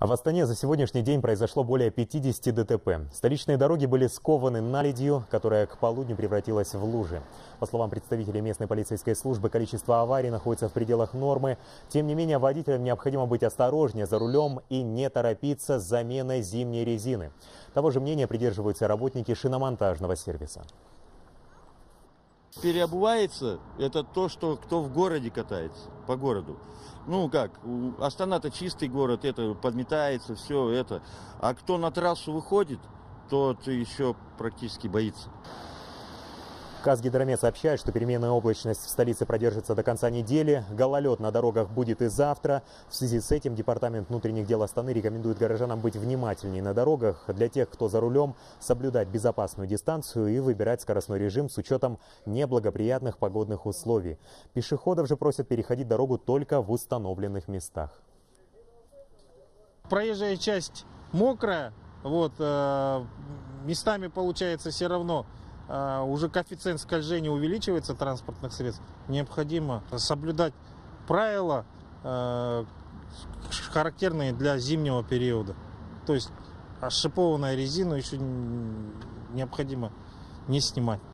А в Астане за сегодняшний день произошло более 50 ДТП. Столичные дороги были скованы наледью, которая к полудню превратилась в лужи. По словам представителей местной полицейской службы, количество аварий находится в пределах нормы. Тем не менее, водителям необходимо быть осторожнее за рулем и не торопиться с заменой зимней резины. Того же мнения придерживаются работники шиномонтажного сервиса. Переобувается это то, что кто в городе катается, по городу. Ну как, Астана-то чистый город, это подметается, все это. А кто на трассу выходит, тот еще практически боится. Казгидромет сообщает, что переменная облачность в столице продержится до конца недели. Гололед на дорогах будет и завтра. В связи с этим Департамент внутренних дел Астаны рекомендует горожанам быть внимательнее на дорогах. Для тех, кто за рулем, соблюдать безопасную дистанцию и выбирать скоростной режим с учетом неблагоприятных погодных условий. Пешеходов же просят переходить дорогу только в установленных местах. Проезжая часть мокрая, местами получается все равно. Уже коэффициент скольжения увеличивается транспортных средств. Необходимо соблюдать правила, характерные для зимнего периода. То есть ошипованную резину еще необходимо не снимать.